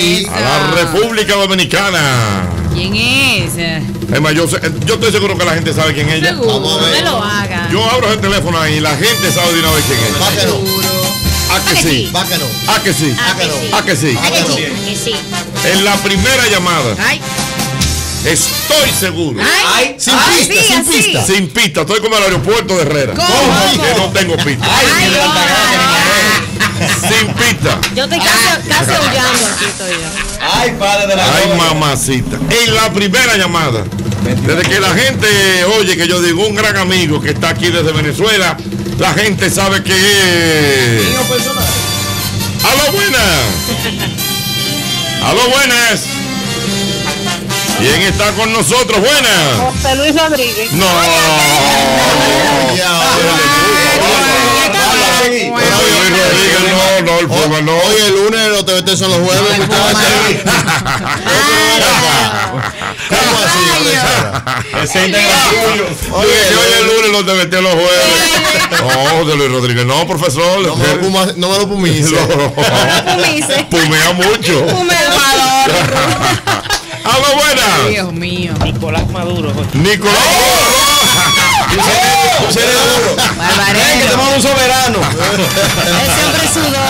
Esa. A la República Dominicana. ¿Quién es? Es más, yo estoy seguro que la gente sabe quién es ella. Seguro, no me lo haga. Yo abro el teléfono ahí y la gente sabe de una vez quién es. Va que no. ¿A que sí? ¿A que sí? ¿A que sí? En la primera llamada. Ay. Estoy seguro. Ay, sin pista, sí, sin pista. Sin pista, estoy como el aeropuerto de Herrera. ¿Cómo? Que no tengo pista. Ay, sin pista. Yo estoy casi aullando aquí estoy yo. Ay, padre de la ay, mamacita. En la primera llamada. Desde que la gente oye que yo digo un gran amigo que está aquí desde Venezuela, la gente sabe que es. Mío personal. ¡Aló, buenas! ¡Aló, buenas! ¿Quién está con nosotros? Buenas. José Luis Rodríguez. No. No. Hoy el lunes los TVT son los jueves. ¿Cómo así? Ese integración. Hoy el lunes los TVT los jueves. No, José Luis Rodríguez. No, profesor. No me lo pumice. Pumea mucho. ¡Aló, buenas! Dios mío. Nicolás Maduro. ¡Nicolás! ¡Un cerebro! ¡Que te manda un soberano! Ese hombre sudó.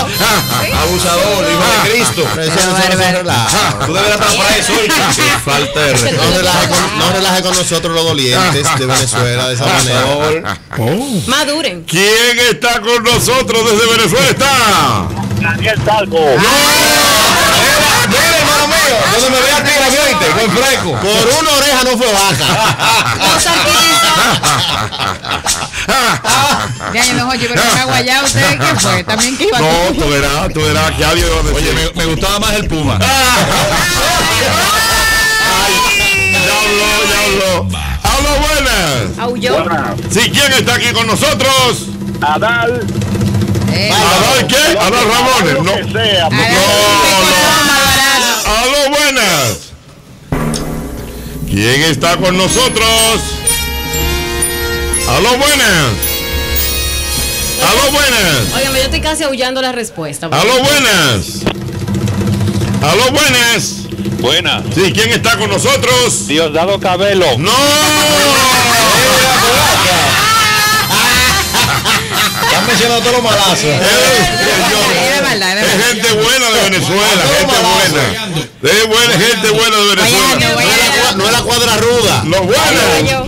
Abusador, hijo de Cristo. Tú deberás trabajar eso. Falta de respeto. No relajes con nosotros los dolientes de Venezuela de esa manera. Maduren. ¿Quién está con nosotros desde Venezuela? ¡Está! Ariel Salco. Yo se me ve a ti, ¿viste? Con fresco. Por una oreja no fue baja. No salpicó. Ya, no, oye, pero me ha guayado usted. ¿Qué fue? También que iba a no, tú verás que había. Oye, me gustaba más el Puma. Ya habló. ¡Hablo buenas! Sí, ¿quién está aquí con nosotros? Adal. ¿Adal qué? Adal Ramones. No. ¡Aló, buenas! ¿Quién está con nosotros? ¡Aló, buenas! ¡Aló, buenas! Óigame, yo estoy casi aullando la respuesta. ¡Aló, buenas! ¡Aló, buenas! Buenas. Sí, ¿quién está con nosotros? Diosdado Cabello. ¡No! Ya me hicieron todos los malazos. Es gente buena de Venezuela, gente buena de Venezuela. No es la cuadra ruda. Los buenos,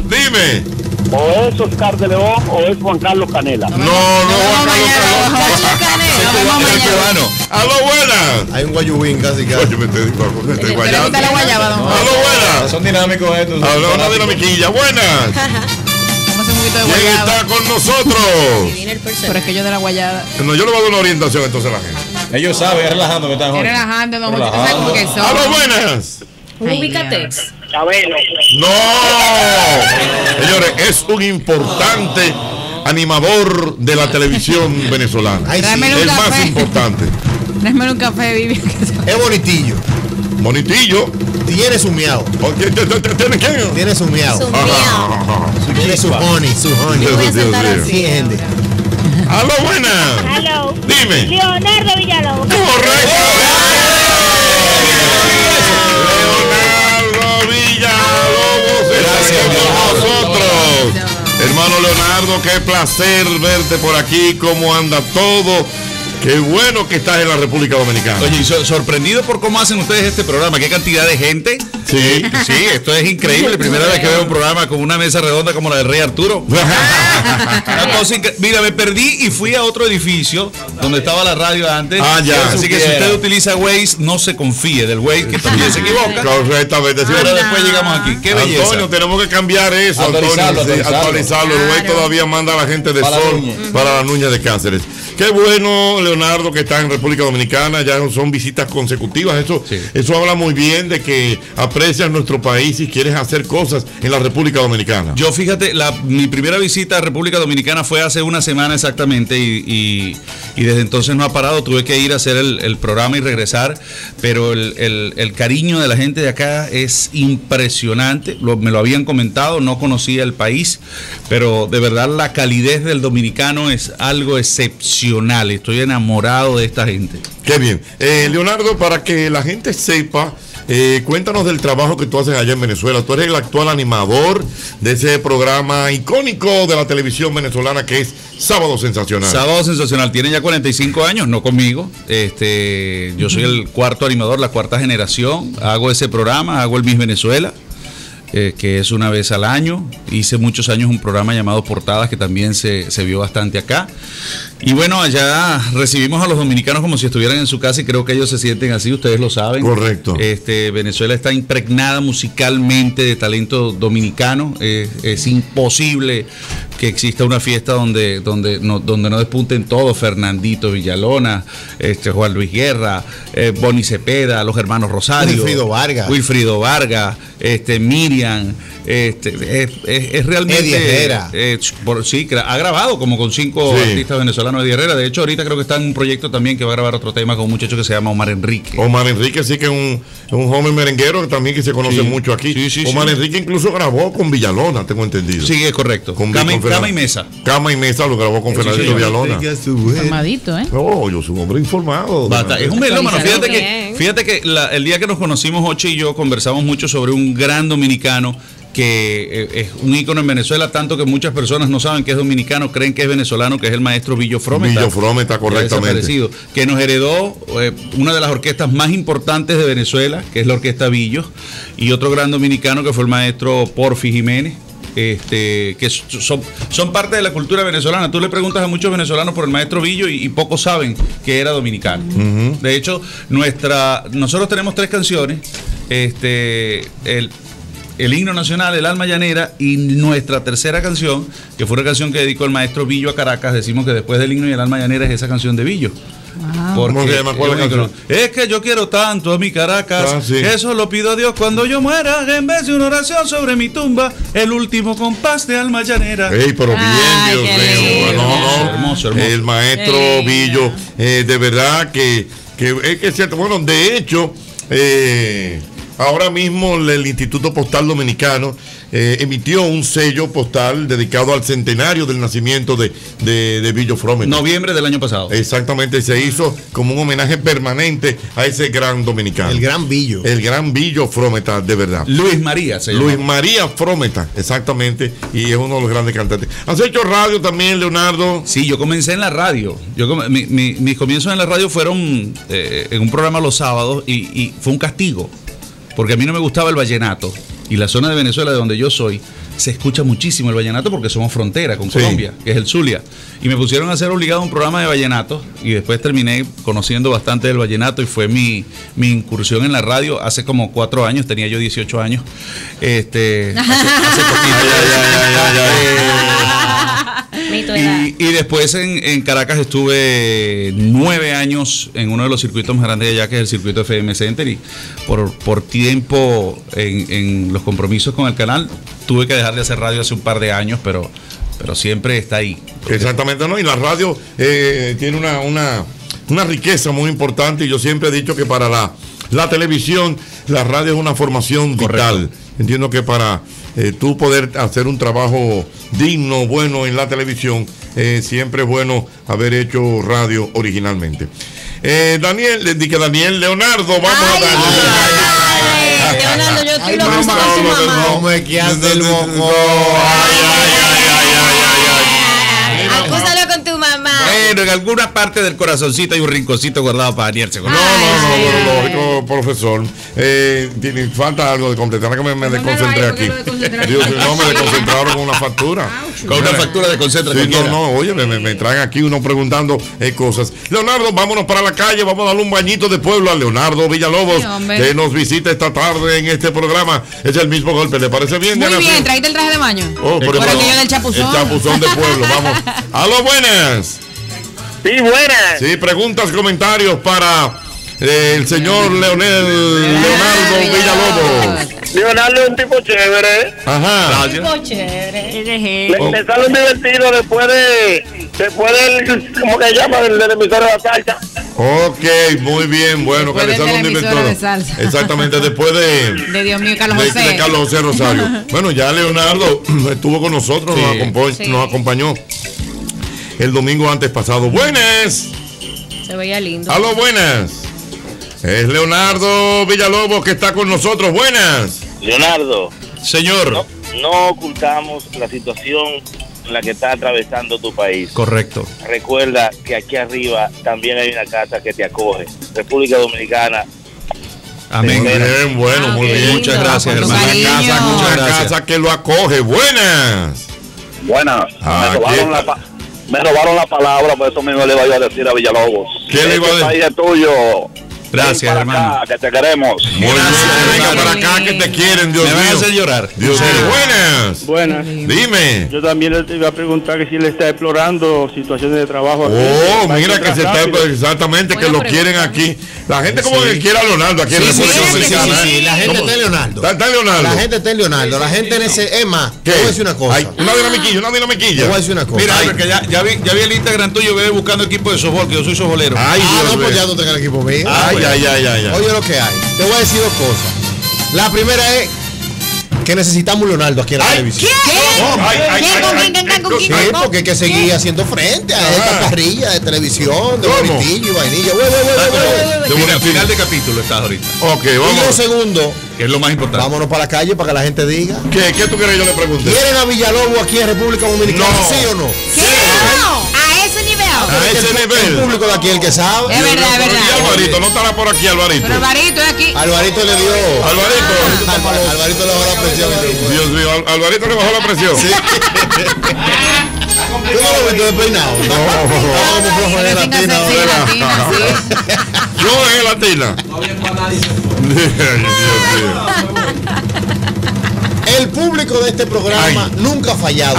dime. O es Oscar de León o es Juan Carlos Canela. No, Juan Carlos Canela. A lo buena. Hay un guayubín casi que. Oye, me te digo algo. Me estoy guayando. A lo buena. Son dinámicos estos. A lo una dinamiquilla. Buenas. ¿Quién está con nosotros? Pero es que yo de la guayada. No, yo le voy a dar una orientación entonces a la gente. Ellos saben, relajando que están jóvenes. Relajando, no, porque tú sabes cómo que son. ¡A lo buenas! Ubícate. Cabello. ¡No! Señores, es un importante animador de la televisión venezolana. Ay, sí. El más importante. Tráeme un café, Vivi. Es bonitillo. Bonitillo. Tiene su miau. ¿Tiene qué? Tiene su miau. Tiene su honey. Su honey. ¡Aló, buena! ¡Aló! Dime. Leonardo Villalobos. ¡Correcto! ¡Leonardo Villalobos! ¡Gracias a nosotros! Hermano Leonardo, qué placer verte por aquí. ¿Cómo anda todo? Qué bueno que estás en la República Dominicana. Oye, sorprendido por cómo hacen ustedes este programa. Qué cantidad de gente. Sí, esto es increíble. Primera vez que veo un programa con una mesa redonda como la del Rey Arturo. Mira, me perdí y fui a otro edificio donde estaba la radio antes. Ah, ya. Así que si usted utiliza Waze, no se confíe del Waze, que también se equivoca. Correctamente. Pero después llegamos aquí. Qué belleza. Antonio, tenemos que cambiar eso. Actualizarlo. El Waze todavía manda a la gente de Sol para la Nuña de Cáceres. Qué bueno, Leonardo, que está en República Dominicana. Ya son visitas consecutivas. Eso habla muy bien de que aprecias nuestro país y quieres hacer cosas en la República Dominicana. Yo, fíjate, mi primera visita a República Dominicana fue hace una semana exactamente y desde entonces no ha parado. Tuve que ir a hacer el programa y regresar, pero el cariño de la gente de acá es impresionante. Me lo habían comentado, no conocía el país, pero de verdad la calidez del dominicano es algo excepcional. Estoy enamorado enamorado de esta gente. Qué bien. Leonardo, para que la gente sepa, cuéntanos del trabajo que tú haces allá en Venezuela. Tú eres el actual animador de ese programa icónico de la televisión venezolana que es Sábado Sensacional. Sábado Sensacional tiene ya 45 años, no conmigo. Yo soy el cuarto animador, la cuarta generación. Hago ese programa, hago el Miss Venezuela, que es una vez al año. Hice muchos años un programa llamado Portadas, que también se vio bastante acá. Y bueno, allá recibimos a los dominicanos como si estuvieran en su casa, y creo que ellos se sienten así, ustedes lo saben. Correcto. Venezuela está impregnada musicalmente de talento dominicano. Es imposible que exista una fiesta donde no despunten todos. Fernandito Villalona, Juan Luis Guerra, Bonnie Cepeda, Los Hermanos Rosario, Wilfrido Vargas, Miriam. Es realmente Eddie Herrera. Sí, ha grabado como con 5 artistas venezolanos. Eddie Herrera, de hecho, ahorita creo que está en un proyecto también que va a grabar otro tema con un muchacho que se llama Omar Enrique. Omar Enrique, sí, que es un joven merenguero también que se conoce mucho aquí. Omar Enrique incluso grabó con Villalona, tengo entendido. Sí, es correcto. Cama y Mesa. Cama y Mesa lo grabó con Fernandito Villalona. Informadito, ¿eh? No, yo soy un hombre informado. Es un melómano. Fíjate que el día que nos conocimos, Jochy y yo conversamos mucho sobre un gran dominicano que es un ícono en Venezuela, tanto que muchas personas no saben que es dominicano, creen que es venezolano, que es el maestro Billo Frómeta. Billo Frómeta, correctamente. Que nos heredó una de las orquestas más importantes de Venezuela, que es la orquesta Billo, y otro gran dominicano que fue el maestro Porfi Jiménez. Que son parte de la cultura venezolana. Tú le preguntas a muchos venezolanos por el maestro Billo y pocos saben que era dominicano. De hecho, nosotros tenemos 3 canciones, el himno nacional, El Alma Llanera, y nuestra tercera canción, que fue una canción que dedicó el maestro Billo a Caracas. Decimos que después del himno y El Alma Llanera es esa canción de Billo. Wow. ¿Cómo se llama? ¿Cuál canción? Es que yo quiero tanto a mi Caracas, eso lo pido a Dios cuando yo muera, en vez de una oración sobre mi tumba, el último compás de Alma Llanera. Ey, pero bien, Dios mío. No. Hermoso, hermoso. El maestro Billo, de verdad que es cierto. Bueno, de hecho, ahora mismo el Instituto Postal Dominicano emitió un sello postal dedicado al centenario del nacimiento de Billo Frómeta. Noviembre del año pasado. Exactamente, se hizo como un homenaje permanente a ese gran dominicano. El gran Billo. El gran Billo Frómeta, de verdad. Luis María se llama. Luis María Frómeta, exactamente, y es uno de los grandes cantantes. ¿Has hecho radio también, Leonardo? Sí, yo comencé en la radio. Mis comienzos en la radio fueron en un programa los sábados y fue un castigo, porque a mí no me gustaba el vallenato, y la zona de Venezuela de donde yo soy se escucha muchísimo el vallenato porque somos frontera con Colombia, que es el Zulia, y me pusieron a hacer obligado un programa de vallenato, y después terminé conociendo bastante del vallenato, y fue mi incursión en la radio hace como 4 años. Tenía yo 18 años, hace poquito. Y después en Caracas estuve 9 años en uno de los circuitos más grandes de allá, que es el circuito FM Center, y por tiempo en los compromisos con el canal tuve que dejar de hacer radio hace un par de años, pero siempre está ahí. Exactamente, ¿no? Y la radio tiene una riqueza muy importante, y yo siempre he dicho que para la televisión, la radio es una formación vital. Entiendo que para tú poder hacer un trabajo digno, bueno en la televisión, siempre es bueno haber hecho radio originalmente. Leonardo, vamos a darle. Leonardo, yo estoy loco con su mamá. No me quedas el moco. Acúsalo con tu mamá. Bueno, en alguna parte del corazoncito hay un rinconcito guardado para Ariel Salco. No, profesor. Falta algo de completar, que me desconcentré aquí. Dios, no, me desconcentraron con una factura. Con una factura de concentración. Sí, no, oye, me traen aquí uno preguntando cosas. Leonardo, vámonos para la calle, vamos a darle un bañito de pueblo a Leonardo Villalobos, que nos visita esta tarde en este programa. Es el mismo golpe, ¿le parece bien? Muy bien, traíte el traje de baño. Por aquello del chapuzón. El chapuzón de pueblo, vamos. ¡Aló, buenas! Sí, buenas. Sí, preguntas, comentarios para el señor Leonardo Villalobos. Leonardo es un tipo chévere. Ajá. Un tipo chévere. Le sale un divertido después del, ¿cómo que llama? Del emisor de la salsa. Ok, muy bien, bueno, que le sale un divertido. Exactamente, después de Dios mío, Carlos José Rosario. Bueno, ya Leonardo estuvo con nosotros, nos acompañó el domingo antes pasado. ¡Buenas! Se veía lindo. Aló, buenas. Es Leonardo Villalobos que está con nosotros. Buenas. Leonardo. Señor. No ocultamos la situación en la que está atravesando tu país. Correcto. Recuerda que aquí arriba también hay una casa que te acoge. República Dominicana. Amén. Bien, bueno, muy bien. Muchas gracias, hermano. Una casa que lo acoge. Buenas. Buenas. Me robaron la palabra, por eso mismo le iba yo a decir a Villalobos. ¿Qué le iba a decir? País es tuyo. Gracias, hermano. Acá, que te queremos. Muy bien, venga para acá, que te quieren, Dios mío. Me van a hacer llorar. Dios mío. Buenas. Buenas. Dime. Yo también le iba a preguntar que si le está explorando situaciones de trabajo. Oh, aquí, mira que se está, exactamente, buena que pregunta. Lo quieren aquí. La gente como que quiera a Leonardo aquí en República Dominicana. Sí, la gente está en Leonardo. Está Leonardo. La gente está en Leonardo. La gente en ese... Es más, te voy a decir una cosa. Una dinamiquilla, una dinamiquilla. Te voy a decir una cosa. Mira, que ya vi el Instagram tuyo, bebé, buscando equipo de softball, que yo soy softballero. Ay, no, pues ya no tengo el equipo mío. Ay. Oye lo que hay. Te voy a decir dos cosas. La primera es que necesitamos Leonardo aquí en la televisión. ¿Qué? Porque hay que seguir haciendo frente a esta parrilla de televisión, de bonitillo y vainilla. Al final de capítulo estás ahorita. Ok, vamos. Y lo segundo, que es lo más importante, vámonos para la calle para que la gente diga. ¿Qué tú querés yo le pregunté? ¿Quieren a Villalobos aquí en República Dominicana? No. ¿Sí o no? ¡Sí! A ese nivel. El público de aquí el que sabe. Es verdad, es verdad. Y Alvarito, no estará por aquí Alvarito. Pero Alvarito es aquí. Alvarito le dio. Alvarito le bajó la presión. Dios mío, Alvarito le bajó la presión. Sí. Yo no lo meto despeinado. No, es latina. Yo es latina. El público de este programa nunca ha fallado.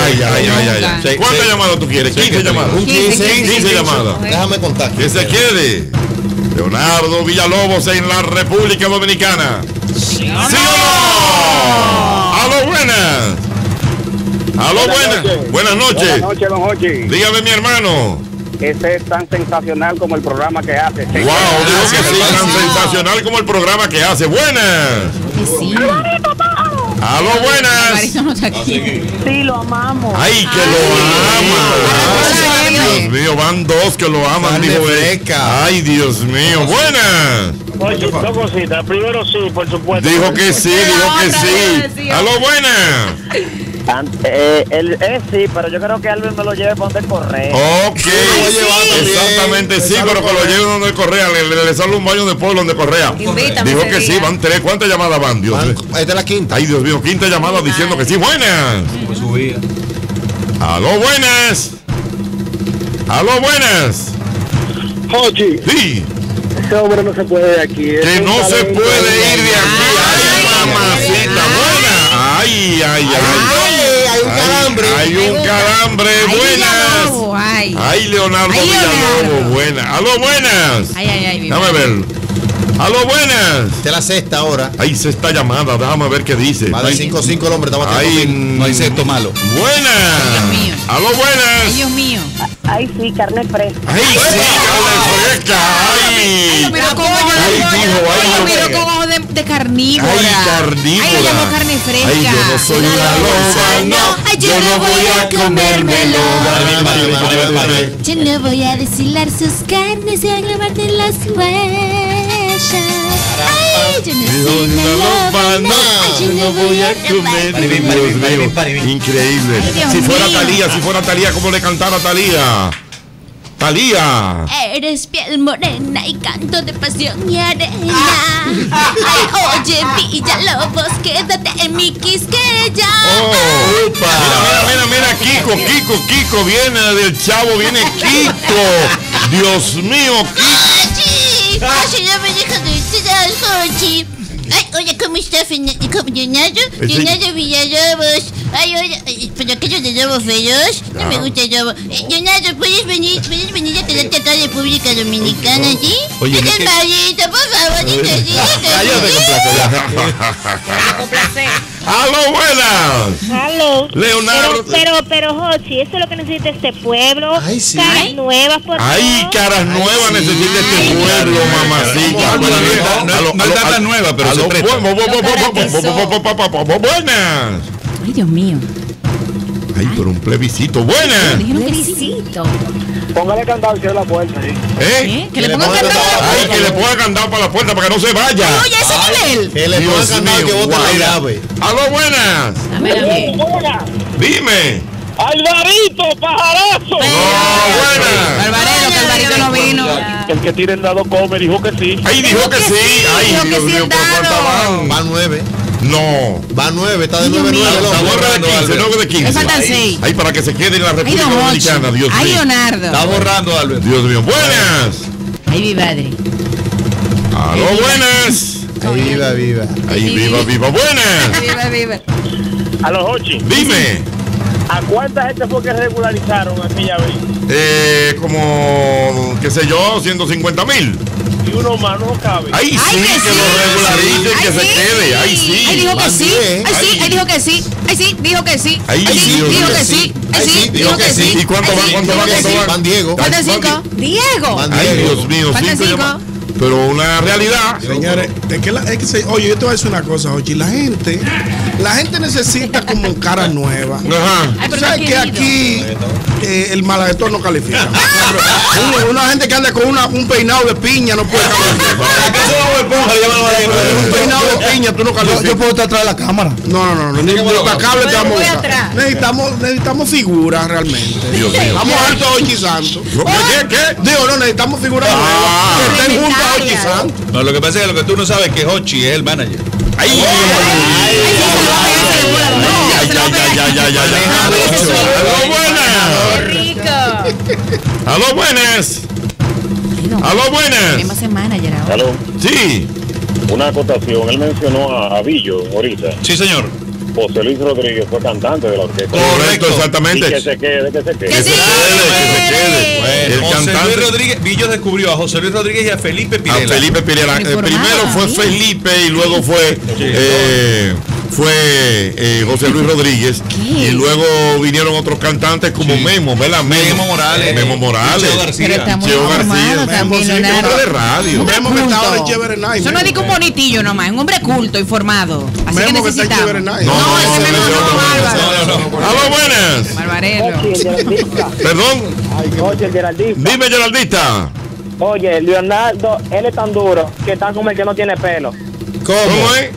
¿Cuántas llamadas tú quieres? 15 llamadas. 15 llamadas. Déjame contar. Que se quede Leonardo Villalobos en la República Dominicana. ¿Sí o no? A lo buenas. A lo buenas. Buenas noches. Buenas noches, don Jochy. Dígame, mi hermano. Ese es tan sensacional como el programa que hace. Wow, digo que sí, tan sensacional como el programa que hace. Buenas. ¡Aló, buenas! No está aquí. Sí, lo amamos. ¡Ay, que lo aman! Dios mío, van dos que lo aman, dijo Beca. ¡Ay, Dios mío! ¡Buenas! Oye, dos cositas. Primero sí, por supuesto. Dijo que sí. ¡Aló, buenas! Sí, pero yo creo que Albert me lo lleve para donde Correa. Ok, exactamente, sí, pero que lo lleve donde Correa. Le sale un baño de pueblo donde Correa. Dijo que sí, van tres. ¿Cuántas llamadas van, Dios? Esta es la quinta. Ay, Dios mío, quinta llamada diciendo que sí. Buenas. Aló, buenas. Aló, buenas. Jochy. Sí. Ese hombre no se puede de aquí. Que no se puede ir de aquí. Ay, mamacita, buena. Ay, hay un calambre. Buenas. Ay, Leonardo Villalobos, buenas. Aló, buenas. Déjame ver. Aló, buenas. De la sexta ahora. Ay, sexta llamada, déjame ver qué dice. Va de 5-5 el hombre, está batiendo. Ay, no hay sexto malo. Buenas. Aló, buenas. Ay, Dios mío. Ay, sí, carne fresca. Ay, mira cómo dijo. De carnívora. Ay, carnívora. Ay, yo carne fresca. Ay, yo no soy una loba, no. Ay, yo no voy a comérmelo. Yo no voy a deshilar sus carnes y a grabarte las huellas. Ay, yo no soy una loba, no. Ay, yo no voy a comérmelo. Increíble. Si fuera Talía, ¿cómo le cantara Talía? Talía. Eres piel morena y canto de pasión y arena. Ay, oye, Villalobos, quédate en mi quisqueya. Oh, upa. Mira, Kiko viene del Chavo, viene Kiko. Dios mío, Kiko. Ay, ya me deja de Ay, oye, ¿cómo está Leonardo Villalobos? Ay, oye, pero aquello de lobo feroz, no me gusta el lobo. Leonardo, ¿puedes venir a quedarte acá de República Dominicana, sí? Oye, es el marito, por favor, Te complacé. ¡Aló, buenas! ¡Aló! Leonardo. Pero, Jochy, eso es lo que necesita este pueblo. Ay, sí. Caras nuevas, por favor. Ay, caras nuevas necesita este pueblo, mamacita. No es nada nueva, pero se presta. ¡Buenas! Ay, Dios mío. Ay, por un plebiscito. Buena. Plebiscito. Póngale candado a la puerta. ¿Eh? Que le ponga candado. Ay, que le ponga candado para la puerta para que no se vaya. Oye, ese nivel. Que le ponga candado que bote la llave. Aló, buenas. A ver, dime. Alvarito, pajarazo. No, buena. Alvarito no vino. El que tira el dado come, dijo que sí. Ahí dijo que sí. Ay, Dios mío, por cuánto va. Va 9. No. Va 9, está de 9-9. La borra de 15, 9 de 15. Me faltan 6. Ahí para que se quede en la República Dominicana, Dios mío. Ay, Leonardo. Está borrando, Alberto. Dios mío. Buenas. Ahí viva Adri. Aló, buenas. Ahí viva, viva. Ahí viva, viva. Buenas. Viva, viva. Aló, Jochy. Dime. ¿A cuánta gente fue que regularizaron aquella vez? Como, qué sé yo, 150,000. Y uno más no cabe. Ahí sí, ay, que sí, lo regularice y que sí, se quede. Ahí sí. Ahí dijo que sí. Ahí sí, ahí dijo que sí. Ahí sí, dijo que sí. Ahí sí, dijo que sí. Ahí sí, dijo que sí. ¿Y cuánto van? ¿Cuánto van? Van Diego. ¿Cuánto 5? Diego. Ay, Dios mío, 5. Pero una realidad, señores, es que oye, yo te voy a decir una cosa, Jochy, la gente necesita como cara nueva. Ajá. O sea, que aquí el malaguetón no califica. Una gente que anda con un peinado de piña no puede calificar. Un peinado de piña tú no calificas. Yo puedo estar atrás de la cámara. No. Necesitamos figuras realmente. Vamos a ver todo Jochy Santos. ¿Qué? Digo, no, necesitamos figuras nuevas. No, lo que pasa es que lo que tú no sabes es que Jochy es el manager. ¡Ay! ¡Aló, buenas! ¡Aló, buenas! Tenemos el manager ahora. ¿Aló? Sí. Una acotación, él mencionó a Billo ahorita. Sí, señor. José Luis Rodríguez fue cantante de la orquesta. Correcto, exactamente. Y que se quede, que se quede. Que se quede. Bueno, el cantante Luis Rodríguez, Billo descubrió a José Luis Rodríguez y a Felipe Pirela. Primero fue Felipe y luego fue José Luis Rodríguez. ¿Qué? Y luego vinieron otros cantantes como Memo, ¿verdad? Memo Morales. Cheo García. También, Leonardo. De radio. Memo que está ahora en Chévere Night. Yo no digo un bonitillo nomás, un hombre culto y formado. Así Memo que necesitamos. No. ¡Aló, buenas! Perdón. Oye, el Geraldista. Dime, Geraldista. Oye, Leonardo, él es tan duro que tan como el que no tiene pelo. ¿Cómo es?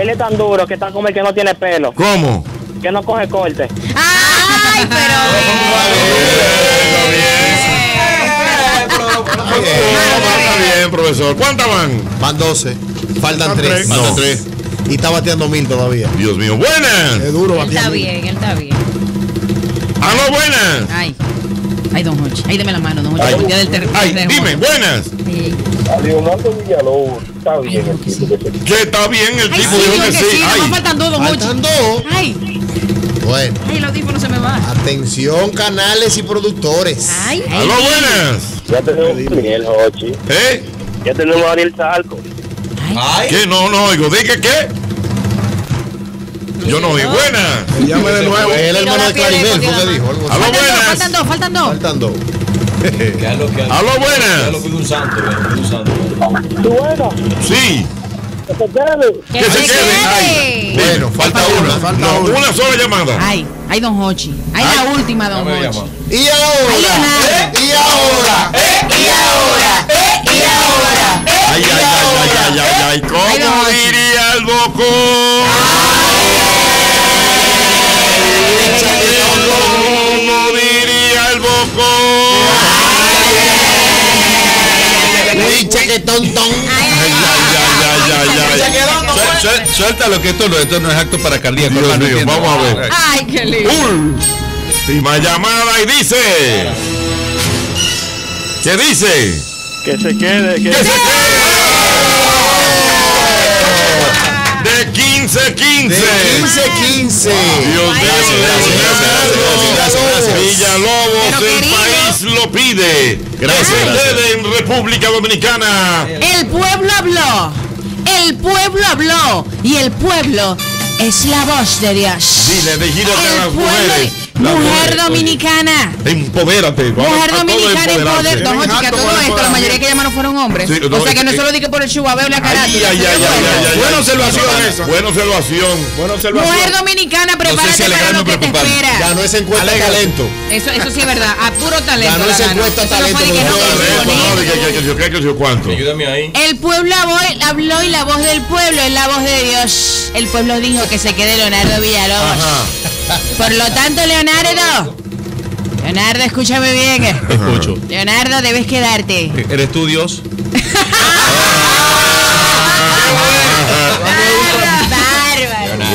Él es tan duro que está como el que no tiene pelo. ¿Cómo? Que no coge corte. ¡Ay, pero bien, profesor! ¿Cuántas van? Van 12. Faltan 3. Faltan 3. Y está bateando 1000 todavía. Dios mío. ¡Buenas! Es duro bateando. Él está bien. ¡Aló, buenas! Ay, don Jochy. Ahí deme la mano, don Jochy. Dime, buenas. A Leonardo Villalobos, está bien el tipo que se... Está bien el tipo, dijo que sí. Ay, faltan dos, don Jochy. Faltan dos. Ay. Bueno. Ay, el audífono se me va. Atención, canales y productores. Ay. ¡Aló, buenas! Ya tenemos Miguel Jochy. Ya tenemos a Ariel Salco. Ay. ¿Qué? No oigo. ¿Dije qué? Yo no vi. Buena. Llame de nuevo. El hermano de Claribel, ¿qué dijo? Aló, buenas. Faltan dos. Aló, buenas. ¿Tú bueno? Sí. Que se quede. Ay. Bueno, falta una. Una sola llamada. Ay, don Jochy. Ay, la última, don Jochy. Y ahora. Ay. ¿Cómo diría el bocón? Como diría el bocón, dice que tontón. Suéltalo, que esto no es acto para cardíaco. Vamos a ver. Ay, qué lindo. Última llamada y dice. ¿Qué dice? Que se quede. De 15. Dios mío, gracias. Villalobos, el país lo pide. Gracias. En República Dominicana. El pueblo habló. Y el pueblo es la voz de Dios. Dile, de giro a las mujeres. Mujer dominicana. Empodérate. Mujer dominicana, empoderate. No, chica, todo esto, la mayoría que llamaron fueron hombres. Sí, no, o sea que no se lo dije por el chubabeo, la carátula. Buena observación esa. Buena observación. Mujer dominicana, prepárate para lo que te espera. Ganó esa encuesta de talento. Eso sí es verdad. A puro talento. Ganó esa encuesta talento. Ayúdame ahí. El pueblo habló y la voz del pueblo es la voz de Dios. El pueblo dijo que se quede Leonardo Villalobos. Por lo tanto, Leonardo, escúchame bien. Escucho. Leonardo, debes quedarte. ¿Eres tú Dios?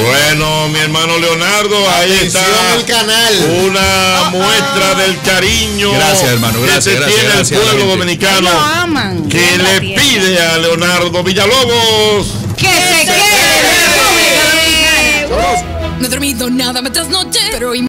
Bueno, mi hermano Leonardo, ahí está el canal. Una muestra del cariño. Gracias, hermano. Gracias, que tiene el pueblo dominicano. Lo aman. Que le pide a Leonardo Villalobos que se quede. No he dormido nada, me trasnoché, pero